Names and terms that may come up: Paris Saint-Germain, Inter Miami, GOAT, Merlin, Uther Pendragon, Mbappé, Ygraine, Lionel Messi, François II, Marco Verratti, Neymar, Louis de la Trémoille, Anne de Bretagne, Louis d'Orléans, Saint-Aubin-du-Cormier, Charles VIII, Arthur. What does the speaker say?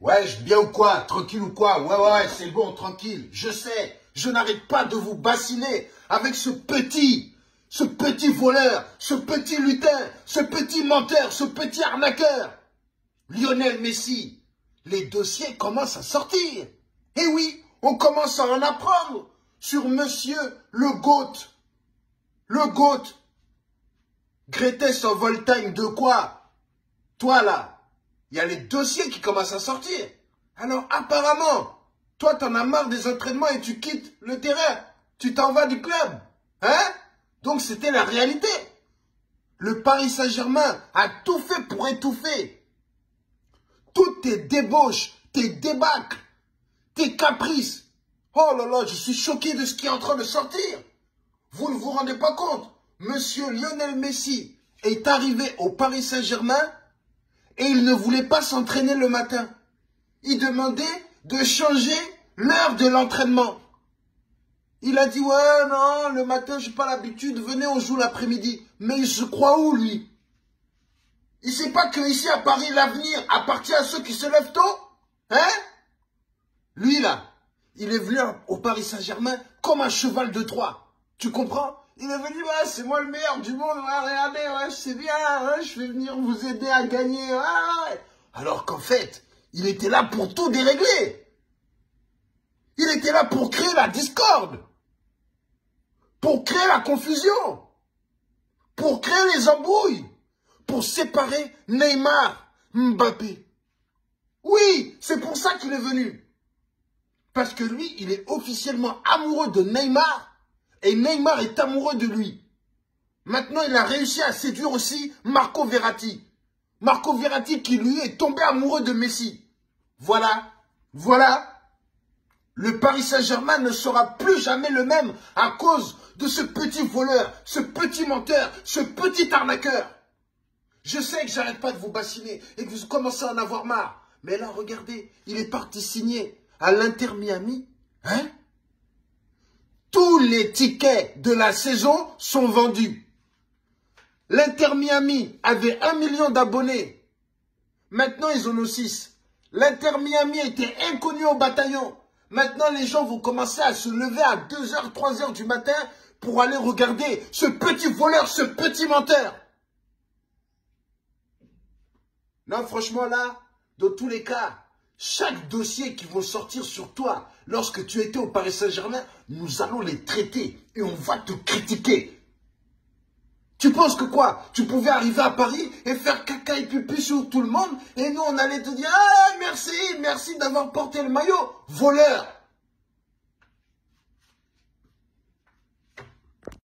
Ouais, bien ou quoi? Tranquille ou quoi? Ouais, c'est bon, tranquille. Je sais, je n'arrête pas de vous bassiner avec ce petit voleur, ce petit lutin, ce petit menteur, ce petit arnaqueur. Lionel Messi, les dossiers commencent à sortir. Eh oui, on commence à en apprendre sur monsieur le GOAT. Le GOAT. Gretes en Voltagne de quoi? Toi là, il y a les dossiers qui commencent à sortir. Alors apparemment, toi t'en as marre des entraînements et tu quittes le terrain. Tu t'en vas du club. Hein? Donc c'était la réalité. Le Paris Saint-Germain a tout fait pour étouffer toutes tes débauches, tes débâcles, tes caprices. Oh là là, je suis choqué de ce qui est en train de sortir. Vous ne vous rendez pas compte. Monsieur Lionel Messi est arrivé au Paris Saint-Germain et il ne voulait pas s'entraîner le matin. Il demandait de changer l'heure de l'entraînement. Il a dit, ouais, non, le matin, je n'ai pas l'habitude, venez, on joue l'après-midi. Mais il se croit où, lui? Il ne sait pas qu'ici, à Paris, l'avenir appartient à ceux qui se lèvent tôt? Hein? Lui, là, il est venu au Paris Saint-Germain comme un cheval de Troie. Tu comprends? Il est venu, ouais, c'est moi le meilleur du monde, ouais, regardez, ouais, c'est bien, ouais, je vais venir vous aider à gagner, ouais. Alors qu'en fait, il était là pour tout dérégler. Il était là pour créer la discorde, pour créer la confusion, pour créer les embrouilles, pour séparer Neymar, Mbappé. Oui, c'est pour ça qu'il est venu. Parce que lui, il est officiellement amoureux de Neymar. Et Neymar est amoureux de lui. Maintenant, il a réussi à séduire aussi Marco Verratti. Marco Verratti qui, lui, est tombé amoureux de Messi. Voilà. Le Paris Saint-Germain ne sera plus jamais le même à cause de ce petit voleur, ce petit menteur, ce petit arnaqueur. Je sais que j'arrête pas de vous bassiner et que vous commencez à en avoir marre. Mais là, regardez, il est parti signer à l'Inter Miami. Hein? Tous les tickets de la saison sont vendus. L'Inter Miami avait 1 million d'abonnés. Maintenant, ils en ont 6. L'Inter Miami était inconnu au bataillon. Maintenant, les gens vont commencer à se lever à 2h, 3h du matin pour aller regarder ce petit voleur, ce petit menteur. Non, franchement, là, dans tous les cas, chaque dossier qui va sortir sur toi lorsque tu étais au Paris Saint-Germain, nous allons les traiter et on va te critiquer. Tu penses que quoi? Tu pouvais arriver à Paris et faire caca et pipi sur tout le monde et nous on allait te dire « Ah, merci d'avoir porté le maillot, voleur !»